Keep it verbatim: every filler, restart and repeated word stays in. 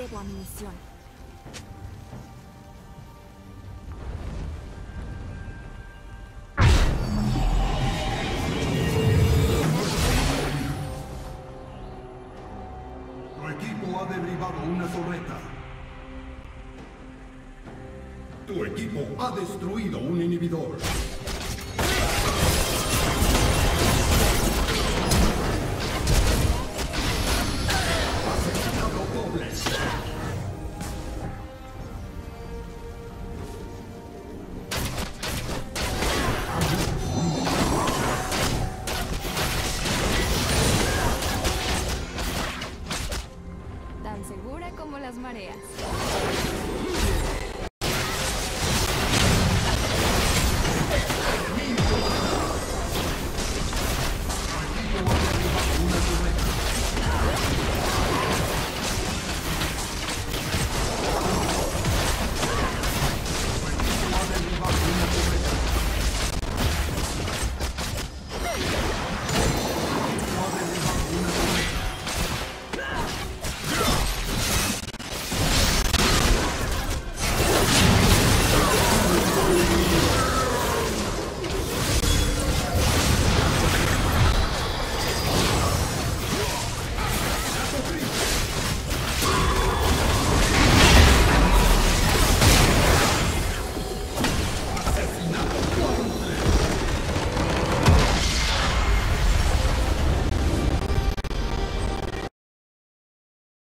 debo a mi misión. Tu equipo ha derribado una torreta. Tu equipo ha destruido un inhibidor. Tan segura como las mareas.